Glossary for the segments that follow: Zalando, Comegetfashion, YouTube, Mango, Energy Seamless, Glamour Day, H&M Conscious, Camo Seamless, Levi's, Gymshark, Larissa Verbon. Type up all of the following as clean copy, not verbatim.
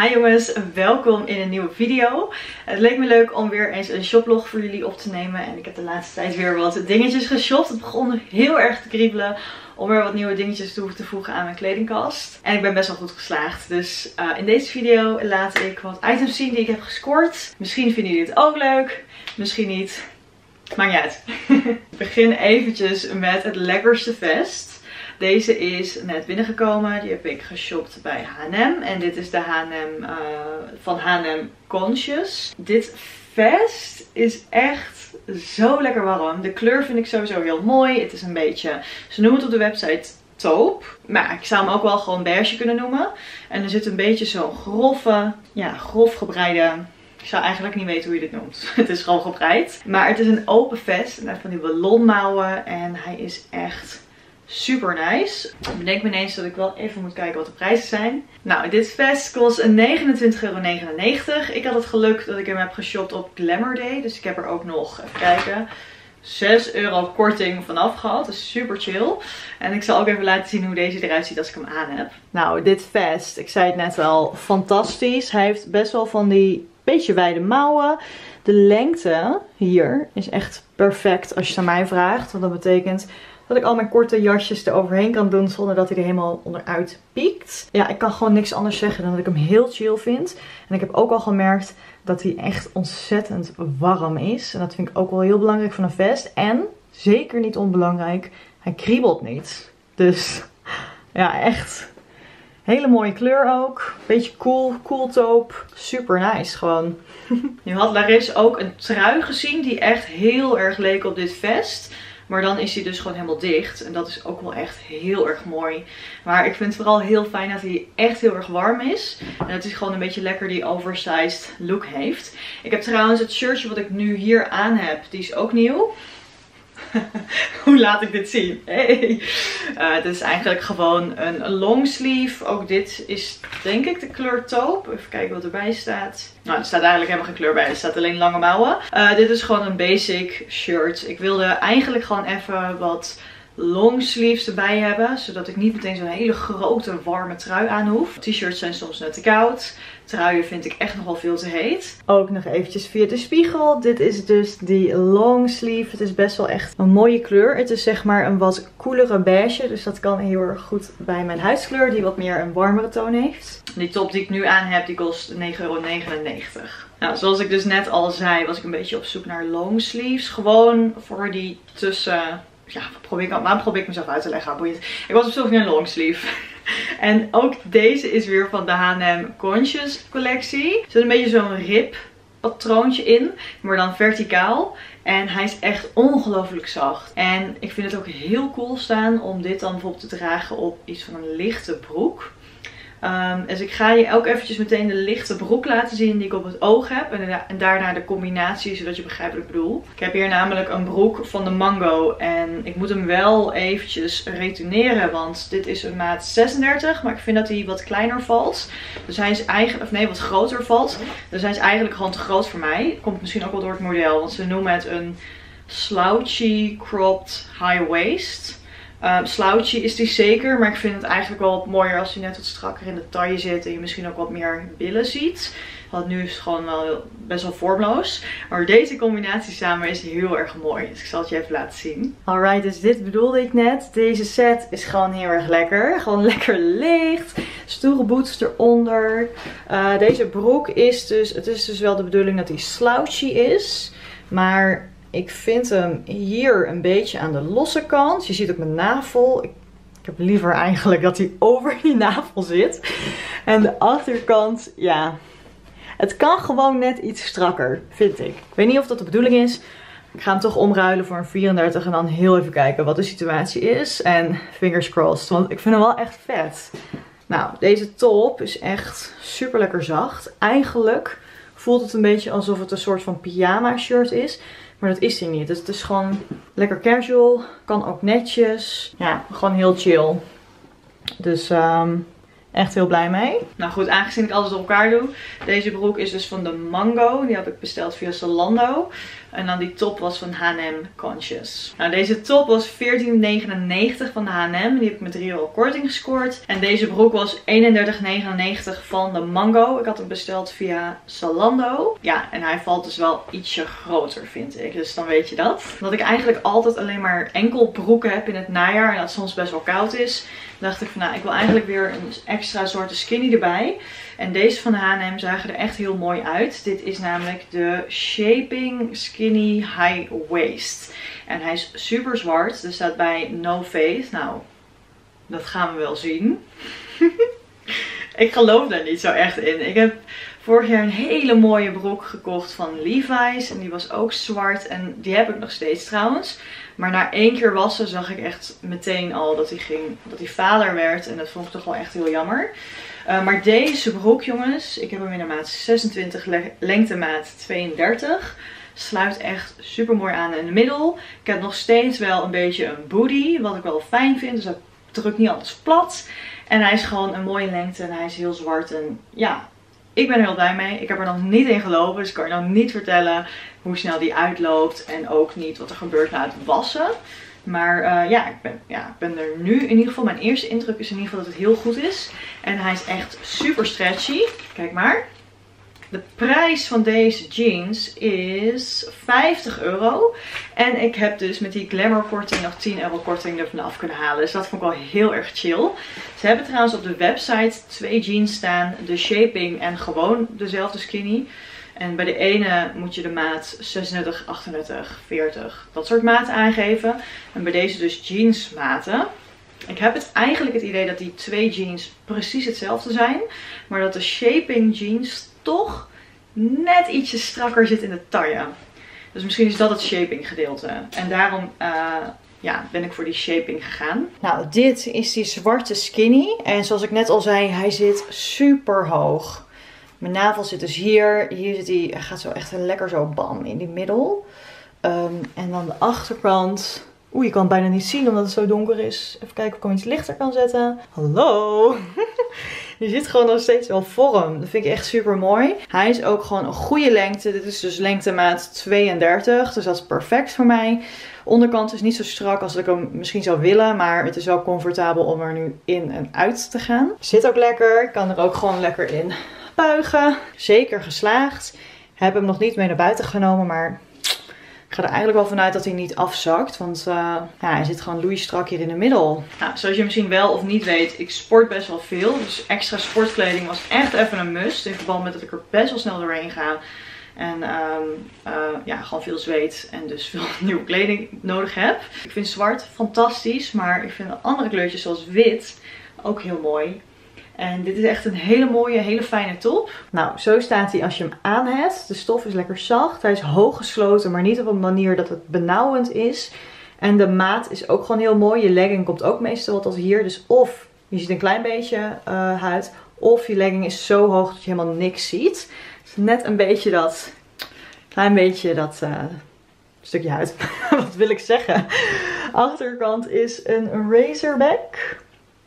Hi jongens, welkom in een nieuwe video. Het leek me leuk om weer eens een shoplog voor jullie op te nemen. En ik heb de laatste tijd weer wat dingetjes geshopt. Het begon heel erg te kriebelen om weer wat nieuwe dingetjes toe te voegen aan mijn kledingkast. En ik ben best wel goed geslaagd. Dus in deze video laat ik wat items zien die ik heb gescoord. Misschien vinden jullie het ook leuk, misschien niet. Maakt niet uit. Ik begin eventjes met het lekkerste vest. Deze is net binnengekomen. Die heb ik geshopt bij H&M. En dit is de H&M van H&M Conscious. Dit vest is echt zo lekker warm. De kleur vind ik sowieso heel mooi. Het is een beetje, ze noemen het op de website taupe. Maar ik zou hem ook wel gewoon beige kunnen noemen. En er zit een beetje zo'n grove, ja, grof gebreide... Ik zou eigenlijk niet weten hoe je dit noemt. Het is gewoon gebreid. Maar het is een open vest. Met van die ballonmouwen. En hij is echt... super nice. Ik bedenk me ineens dat ik wel even moet kijken wat de prijzen zijn. Nou, dit vest kost €29,99. Ik had het geluk dat ik hem heb geshopt op Glamour Day. Dus ik heb er ook nog, even kijken, €6 korting vanaf gehad. Dus super chill. En ik zal ook even laten zien hoe deze eruit ziet als ik hem aan heb. Nou, dit vest. Ik zei het net al, fantastisch. Hij heeft best wel van die beetje wijde mouwen. De lengte hier is echt perfect als je het aan mij vraagt. Want dat betekent... dat ik al mijn korte jasjes eroverheen kan doen zonder dat hij er helemaal onderuit piekt. Ja, ik kan gewoon niks anders zeggen dan dat ik hem heel chill vind. En ik heb ook al gemerkt dat hij echt ontzettend warm is. En dat vind ik ook wel heel belangrijk van een vest. En, zeker niet onbelangrijk, hij kriebelt niet. Dus, ja echt. Hele mooie kleur ook. Beetje cool, cool taupe. Super nice gewoon. Nu had Larissa ook een trui gezien die echt heel erg leek op dit vest. Maar dan is hij dus gewoon helemaal dicht. En dat is ook wel echt heel erg mooi. Maar ik vind het vooral heel fijn dat hij echt heel erg warm is. En dat hij gewoon een beetje lekker die oversized look heeft. Ik heb trouwens het shirtje wat ik nu hier aan heb. Die is ook nieuw. Hoe laat ik dit zien? Hey. Het is eigenlijk gewoon een longsleeve. Ook dit is denk ik de kleur taupe. Even kijken wat erbij staat. Nou, er staat eigenlijk helemaal geen kleur bij. Er staat alleen lange mouwen. Dit is gewoon een basic shirt. Ik wilde eigenlijk gewoon even wat longsleeves erbij hebben. Zodat ik niet meteen zo'n hele grote warme trui aan hoef. T-shirts zijn soms net te koud. Truien vind ik echt nogal veel te heet. Ook nog eventjes via de spiegel. Dit is dus die long sleeve. Het is best wel echt een mooie kleur. Het is zeg maar een wat koelere beige. Dus dat kan heel erg goed bij mijn huidskleur. Die wat meer een warmere toon heeft. Die top die ik nu aan heb, die kost €9,99. Nou, zoals ik dus net al zei, was ik een beetje op zoek naar long sleeves. Gewoon voor die tussen... ja, waarom probeer ik mezelf uit te leggen? Boeiend. Ik was op zoek naar een longsleeve. En ook deze is weer van de H&M Conscious collectie. Er zit een beetje zo'n rib patroontje in, maar dan verticaal. En hij is echt ongelooflijk zacht. En ik vind het ook heel cool staan om dit dan bijvoorbeeld te dragen op iets van een lichte broek. Dus ik ga je ook eventjes meteen de lichte broek laten zien die ik op het oog heb. En daarna de combinatie, zodat je begrijpt wat ik bedoel. Ik heb hier namelijk een broek van de Mango. En ik moet hem wel eventjes retourneren, want dit is een maat 36. Maar ik vind dat hij wat kleiner valt. Dus hij is eigenlijk, of nee, wat groter valt. Dus hij is eigenlijk gewoon te groot voor mij. Komt misschien ook wel door het model, want ze noemen het een slouchy cropped high waist. Slouchy is die zeker, maar ik vind het eigenlijk wel mooier als hij net wat strakker in de taille zit en je misschien ook wat meer billen ziet. Want nu is het gewoon wel best wel vormloos. Maar deze combinatie samen is heel erg mooi. Dus ik zal het je even laten zien. Alright, dus dit bedoelde ik net. Deze set is gewoon heel erg lekker. Gewoon lekker licht. Stoere boots eronder. Deze broek is dus... het is dus wel de bedoeling dat hij slouchy is. Maar... ik vind hem hier een beetje aan de losse kant. Je ziet ook mijn navel. Ik heb liever eigenlijk dat hij over die navel zit. En de achterkant, ja. Het kan gewoon net iets strakker, vind ik. Ik weet niet of dat de bedoeling is. Ik ga hem toch omruilen voor een 34 en dan heel even kijken wat de situatie is. En fingers crossed, want ik vind hem wel echt vet. Nou, deze top is echt super lekker zacht. Eigenlijk voelt het een beetje alsof het een soort van pyjama shirt is. Maar dat is hij niet. Dus het is gewoon lekker casual. Kan ook netjes. Ja, gewoon heel chill. Dus echt heel blij mee. Nou goed, aangezien ik alles door elkaar doe. Deze broek is dus van de Mango. Die heb ik besteld via Zalando. En dan die top was van H&M Conscious. Nou, deze top was €14,99 van de H&M. Die heb ik met €3 korting gescoord. En deze broek was €31,99 van de Mango. Ik had hem besteld via Zalando. Ja, en hij valt dus wel ietsje groter, vind ik. Dus dan weet je dat. Omdat ik eigenlijk altijd alleen maar enkel broeken heb in het najaar. En dat het soms best wel koud is. Dacht ik van, nou, ik wil eigenlijk weer een extra soort skinny erbij. En deze van de H&M zagen er echt heel mooi uit. Dit is namelijk de Shaping Skinny High Waist. En hij is super zwart. Er staat bij No Fade. Nou, dat gaan we wel zien. Ik geloof daar niet zo echt in. Ik heb vorig jaar een hele mooie broek gekocht van Levi's. En die was ook zwart. En die heb ik nog steeds trouwens. Maar na één keer wassen zag ik echt meteen al dat hij valer werd. En dat vond ik toch wel echt heel jammer. Maar deze broek, jongens. Ik heb hem in de maat 26, lengtemaat 32. Sluit echt super mooi aan in de middel. Ik heb nog steeds wel een beetje een booty. Wat ik wel fijn vind. Dus dat drukt niet alles plat. En hij is gewoon een mooie lengte. En hij is heel zwart. En ja, ik ben er heel blij mee. Ik heb er nog niet in gelopen. Dus ik kan je nog niet vertellen hoe snel die uitloopt. En ook niet wat er gebeurt na het wassen. Maar ik ben er nu in ieder geval. Mijn eerste indruk is in ieder geval dat het heel goed is. En hij is echt super stretchy. Kijk maar. De prijs van deze jeans is €50. En ik heb dus met die Glamour korting nog €10 korting ervan af kunnen halen. Dus dat vond ik wel heel erg chill. Ze hebben trouwens op de website 2 jeans staan. De shaping en gewoon dezelfde skinny. En bij de ene moet je de maat 36, 38, 40, dat soort maten aangeven. En bij deze dus jeansmaten. Ik heb het idee dat die 2 jeans precies hetzelfde zijn. Maar dat de shaping jeans toch net ietsje strakker zit in de taille. Dus misschien is dat het shaping gedeelte. En daarom ben ik voor die shaping gegaan. Nou, dit is die zwarte skinny. En zoals ik net al zei, hij zit super hoog. Mijn navel zit dus hier. Hier zit hij, gaat zo echt lekker zo bam in die middel. En dan de achterkant. Oeh, je kan het bijna niet zien omdat het zo donker is. Even kijken of ik hem iets lichter kan zetten. Hallo! Die zit gewoon nog steeds wel vorm. Dat vind ik echt super mooi. Hij is ook gewoon een goede lengte. Dit is dus lengtemaat 32. Dus dat is perfect voor mij. Onderkant is niet zo strak als ik hem misschien zou willen. Maar het is wel comfortabel om er nu in en uit te gaan. Zit ook lekker. Ik kan er ook gewoon lekker in buigen. Zeker geslaagd. Heb hem nog niet mee naar buiten genomen. Maar ik ga er eigenlijk wel vanuit dat hij niet afzakt. Want hij zit gewoon loeistrak hier in de middel. Nou, zoals je misschien wel of niet weet, ik sport best wel veel. Dus extra sportkleding was echt even een must. In verband met dat ik er best wel snel doorheen ga. En gewoon veel zweet en dus veel nieuwe kleding nodig heb. Ik vind zwart fantastisch. Maar ik vind andere kleurtjes zoals wit ook heel mooi. En dit is echt een hele mooie, hele fijne top. Nou, zo staat hij als je hem aan hebt. De stof is lekker zacht. Hij is hoog gesloten, maar niet op een manier dat het benauwend is. En de maat is ook gewoon heel mooi. Je legging komt ook meestal wat als hier. Dus of je ziet een klein beetje huid, of je legging is zo hoog dat je helemaal niks ziet. Dus net een beetje dat, klein beetje dat stukje huid. Wat wil ik zeggen? Achterkant is een razorback.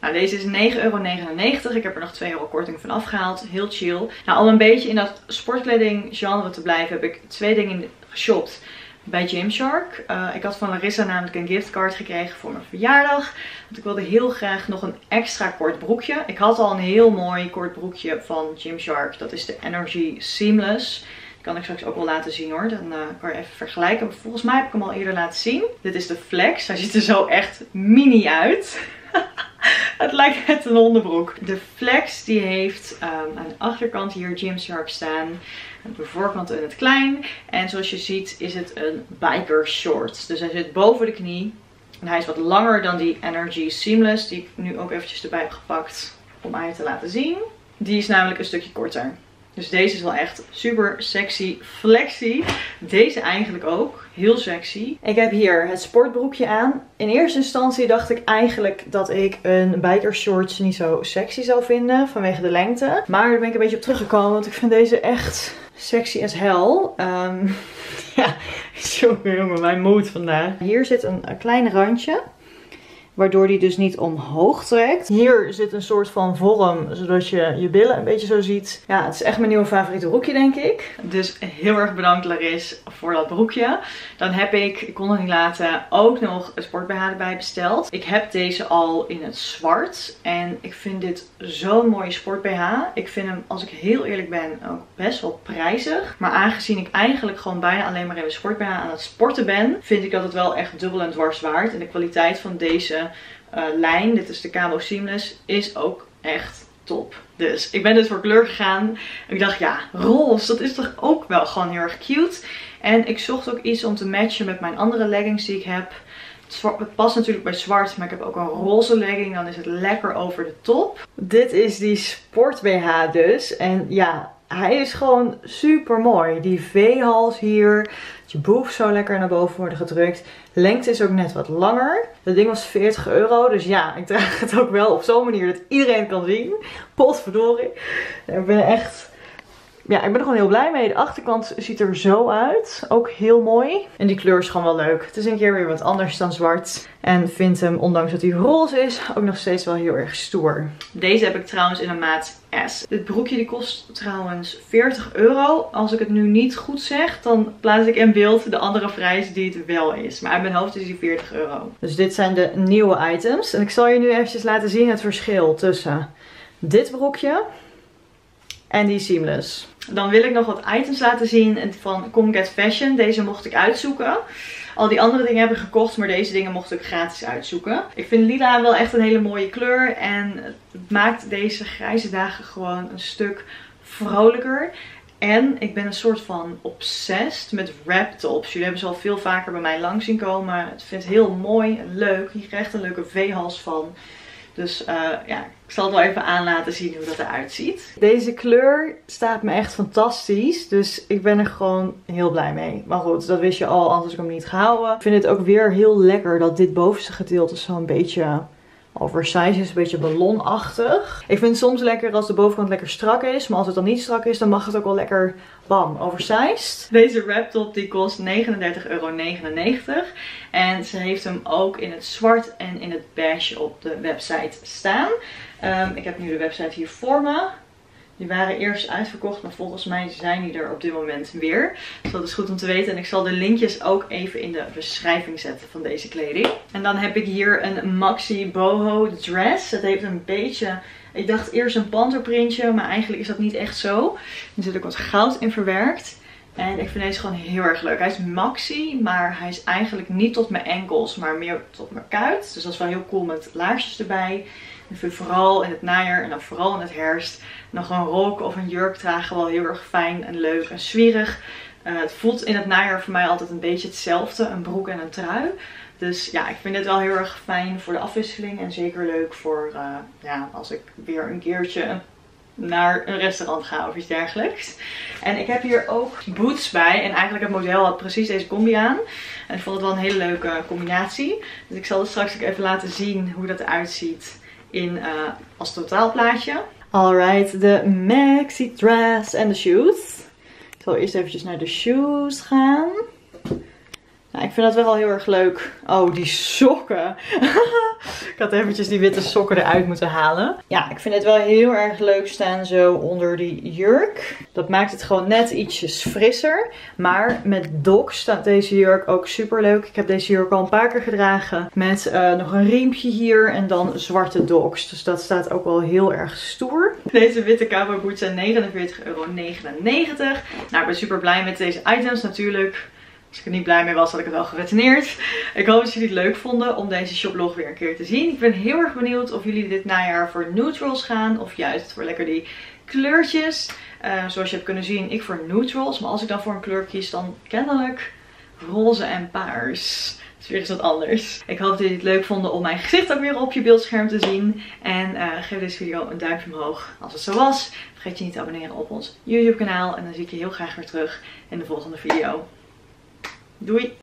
Nou, deze is €9,99. Ik heb er nog €2 korting van afgehaald. Heel chill. Nou, om een beetje in dat sportkleding genre te blijven heb ik 2 dingen geshopt bij Gymshark. Ik had van Larissa namelijk een giftcard gekregen voor mijn verjaardag. Want ik wilde heel graag nog een extra kort broekje. Ik had al een heel mooi kort broekje van Gymshark. Dat is de Energy Seamless. Dat kan ik straks ook wel laten zien hoor. Dan kan je even vergelijken. Volgens mij heb ik hem al eerder laten zien. Dit is de Flex. Hij ziet er zo echt mini uit. Het lijkt net een hondenbroek. De Flex die heeft aan de achterkant hier Gymshark staan. Aan de voorkant in het klein. En zoals je ziet is het een biker short. Dus hij zit boven de knie. En hij is wat langer dan die Energy Seamless. Die ik nu ook eventjes erbij heb gepakt om aan je te laten zien. Die is namelijk een stukje korter. Dus deze is wel echt super sexy, flexy. Deze eigenlijk ook. Heel sexy. Ik heb hier het sportbroekje aan. In eerste instantie dacht ik eigenlijk dat ik een bikershorts niet zo sexy zou vinden. Vanwege de lengte. Maar daar ben ik een beetje op teruggekomen. Want ik vind deze echt sexy as hell. Ja, jongen, mijn mood vandaag. Hier zit een klein randje. waardoor die dus niet omhoog trekt. Hier zit een soort van vorm, zodat je je billen een beetje zo ziet. Ja, het is echt mijn nieuwe favoriete broekje, denk ik. Dus heel erg bedankt, Larissa, voor dat broekje. Dan heb ik kon het niet laten, ook nog een sport BH erbij besteld. Ik heb deze al in het zwart en ik vind dit zo'n mooie sport BH. Ik vind hem, als ik heel eerlijk ben, ook best wel prijzig. Maar aangezien ik eigenlijk gewoon bijna alleen maar in mijn sport BH aan het sporten ben, vind ik dat het wel echt dubbel en dwars waard. En de kwaliteit van deze lijn, dit is de Camo Seamless, is ook echt top. Dus ik ben dus voor kleur gegaan. En ik dacht, ja, roze, dat is toch ook wel gewoon heel erg cute. En ik zocht ook iets om te matchen met mijn andere leggings die ik heb. Het past natuurlijk bij zwart, maar ik heb ook een roze legging. Dan is het lekker over de top. Dit is die sport BH dus. En ja, hij is gewoon super mooi. Die V-hals hier. Dat je boef zo lekker naar boven wordt gedrukt. Lengte is ook net wat langer. Dat ding was €40. Dus ja, ik draag het ook wel op zo'n manier dat iedereen kan zien. Potverdorie. Ik ben echt... Ja, ik ben er gewoon heel blij mee. De achterkant ziet er zo uit. Ook heel mooi. En die kleur is gewoon wel leuk. Het is een keer weer wat anders dan zwart. En vind hem, ondanks dat hij roze is, ook nog steeds wel heel erg stoer. Deze heb ik trouwens in een maat S. Dit broekje die kost trouwens €40. Als ik het nu niet goed zeg, dan plaats ik in beeld de andere prijs die het wel is. Maar uit mijn hoofd is die €40. Dus dit zijn de nieuwe items. En ik zal je nu eventjes laten zien het verschil tussen dit broekje en die Seamless. Dan wil ik nog wat items laten zien van Comegetfashion. Deze mocht ik uitzoeken. Al die andere dingen heb ik gekocht, maar deze dingen mocht ik gratis uitzoeken. Ik vind lila wel echt een hele mooie kleur. En het maakt deze grijze dagen gewoon een stuk vrolijker. En ik ben een soort van obsessed met wrap tops. Jullie hebben ze al veel vaker bij mij lang zien komen. Ik vind het heel mooi en leuk. Je krijgt een leuke V-hals van. Dus ja, ik zal het wel even aan laten zien hoe dat eruit ziet. Deze kleur staat me echt fantastisch. Dus ik ben er gewoon heel blij mee. Maar goed, dat wist je al, anders had ik hem niet gehouden. Ik vind het ook weer heel lekker dat dit bovenste gedeelte zo'n beetje oversized is. Een beetje ballonachtig. Ik vind het soms lekker als de bovenkant lekker strak is. Maar als het dan niet strak is, dan mag het ook wel lekker bam, oversized. Deze wrap top die kost €39,99. En ze heeft hem ook in het zwart en in het beige op de website staan. Ik heb nu de website hier voor me. Die waren eerst uitverkocht, maar volgens mij zijn die er op dit moment weer. Dus dat is goed om te weten. En ik zal de linkjes ook even in de beschrijving zetten van deze kleding. En dan heb ik hier een maxi boho dress. Het heeft een beetje... Ik dacht eerst een panterprintje, maar eigenlijk is dat niet echt zo. Er zit ook wat goud in verwerkt. En ik vind deze gewoon heel erg leuk. Hij is maxi, maar hij is eigenlijk niet tot mijn enkels, maar meer tot mijn kuit. Dus dat is wel heel cool met laarsjes erbij. Ik vind vooral in het najaar en dan vooral in het herfst nog een rok of een jurk dragen wel heel erg fijn en leuk en zwierig. Het voelt in het najaar voor mij altijd een beetje hetzelfde, een broek en een trui. Dus ja, ik vind dit wel heel erg fijn voor de afwisseling en zeker leuk voor ja, als ik weer een keertje naar een restaurant ga of iets dergelijks. En ik heb hier ook boots bij. En eigenlijk het model had precies deze combi aan. En ik vond het wel een hele leuke combinatie. Dus ik zal het straks ook even laten zien hoe dat eruit ziet in, als totaalplaatje. Alright, de maxi dress en de shoes. Ik zal eerst eventjes naar de shoes gaan. Nou, ik vind dat wel heel erg leuk. Oh, die sokken. Ik had eventjes die witte sokken eruit moeten halen. Ja, ik vind het wel heel erg leuk staan zo onder die jurk. Dat maakt het gewoon net ietsjes frisser. Maar met docs staat deze jurk ook super leuk. Ik heb deze jurk al een paar keer gedragen. Met nog een riempje hier en dan zwarte docs. Dus dat staat ook wel heel erg stoer. Deze witte cowboy boots zijn €49,99. Nou, ik ben super blij met deze items natuurlijk. Als ik er niet blij mee was, had ik het wel geretineerd. Ik hoop dat jullie het leuk vonden om deze shoplog weer een keer te zien. Ik ben heel erg benieuwd of jullie dit najaar voor neutrals gaan. Of juist voor lekker die kleurtjes. Zoals je hebt kunnen zien, ik voor neutrals. Maar als ik dan voor een kleur kies, dan kennelijk roze en paars. Dus weer eens wat anders. Ik hoop dat jullie het leuk vonden om mijn gezicht ook weer op je beeldscherm te zien. En geef deze video een duimpje omhoog als het zo was. Vergeet je niet te abonneren op ons YouTube kanaal. En dan zie ik je heel graag weer terug in de volgende video. Doei!